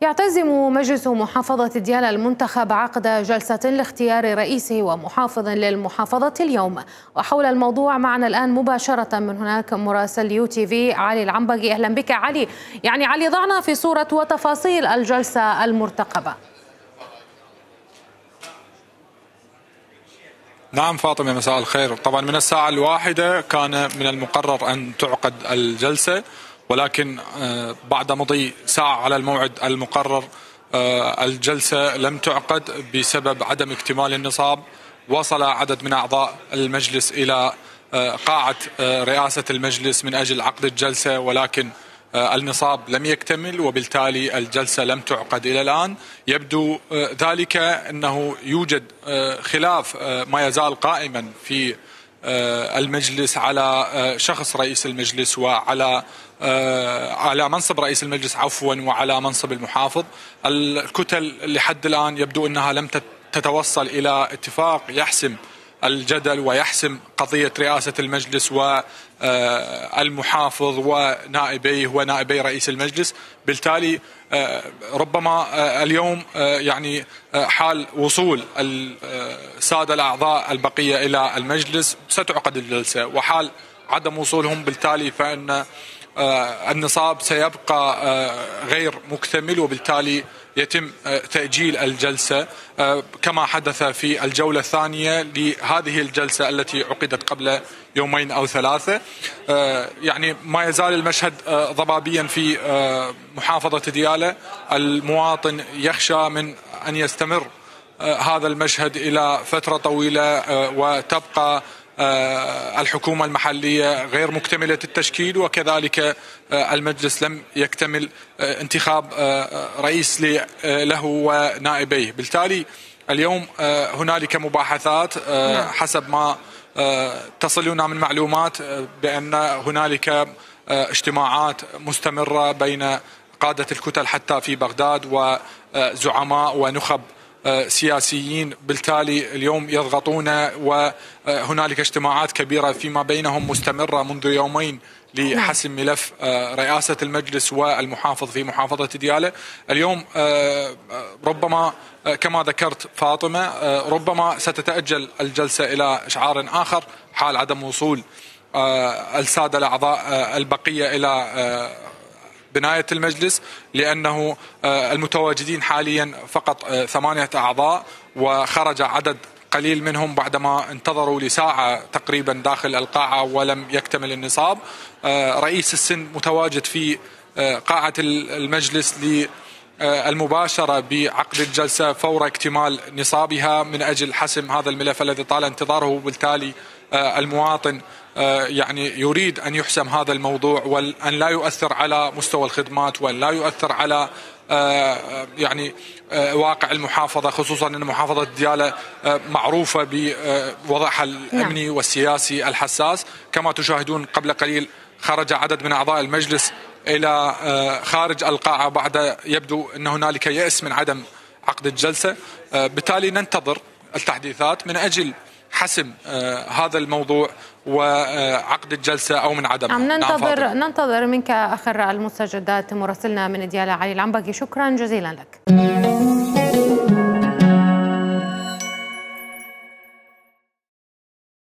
يعتزم مجلس محافظة ديالى المنتخب عقد جلسة لاختيار رئيسه ومحافظ للمحافظة اليوم. وحول الموضوع معنا الآن مباشرة من هناك مراسل يو TV علي العنبغي. أهلا بك علي. يعني علي، ضعنا في صورة وتفاصيل الجلسة المرتقبة. نعم فاطمة، مساء الخير. طبعا من الساعة 1 كان من المقرر أن تعقد الجلسة، ولكن بعد مضي ساعة على الموعد المقرر الجلسة لم تعقد بسبب عدم اكتمال النصاب. وصل عدد من أعضاء المجلس إلى قاعة رئاسة المجلس من أجل عقد الجلسة، ولكن النصاب لم يكتمل وبالتالي الجلسة لم تعقد إلى الآن. يبدو ذلك أنه يوجد خلاف ما يزال قائما في المجلس على شخص رئيس المجلس وعلى منصب رئيس المجلس عفوا وعلى منصب المحافظ. الكتل لحد الآن يبدو أنها لم تتوصل إلى اتفاق يحسم الجدل ويحسم قضية رئاسة المجلس والمحافظ ونائبيه ونائبي رئيس المجلس. بالتالي ربما اليوم يعني حال وصول السادة الأعضاء البقية إلى المجلس ستعقد الجلسة، وحال عدم وصولهم بالتالي فإن النصاب سيبقى غير مكتمل وبالتالي يتم تأجيل الجلسة كما حدث في الجولة الثانية لهذه الجلسة التي عقدت قبل يومين أو 3. يعني ما يزال المشهد ضبابيا في محافظة ديالى. المواطن يخشى من أن يستمر هذا المشهد إلى فترة طويلة وتبقى الحكومة المحلية غير مكتملة التشكيل، وكذلك المجلس لم يكتمل انتخاب رئيس له ونائبيه. بالتالي اليوم هنالك مباحثات حسب ما تصلنا من معلومات بأن هنالك اجتماعات مستمرة بين قادة الكتل حتى في بغداد وزعماء ونخب سياسيين. بالتالي اليوم يضغطون وهنالك اجتماعات كبيرة فيما بينهم مستمرة منذ يومين لحسم ملف رئاسة المجلس والمحافظ في محافظة ديالى. اليوم ربما كما ذكرت فاطمة ربما ستتأجل الجلسة إلى إشعار آخر حال عدم وصول السادة الأعضاء البقية إلى بناية المجلس، لأنه المتواجدين حاليا فقط 8 أعضاء، وخرج عدد قليل منهم بعدما انتظروا لساعة تقريبا داخل القاعة ولم يكتمل النصاب. رئيس السن متواجد في قاعة المجلس للمباشرة بعقد الجلسة فور اكتمال نصابها من أجل حسم هذا الملف الذي طال انتظاره. بالتالي المواطن يعني يريد أن يحسم هذا الموضوع وأن لا يؤثر على مستوى الخدمات وأن لا يؤثر على يعني واقع المحافظة، خصوصا أن محافظة ديالى معروفة بوضعها الأمني والسياسي الحساس. كما تشاهدون قبل قليل خرج عدد من أعضاء المجلس إلى خارج القاعة بعد يبدو أن هنالك يأس من عدم عقد الجلسة. بالتالي ننتظر التحديثات من أجل حسم هذا الموضوع وعقد الجلسة أو من عدمها. ننتظر منك آخر المستجدات. مراسلنا من ديالى علي العنبغي، شكرا جزيلا لك.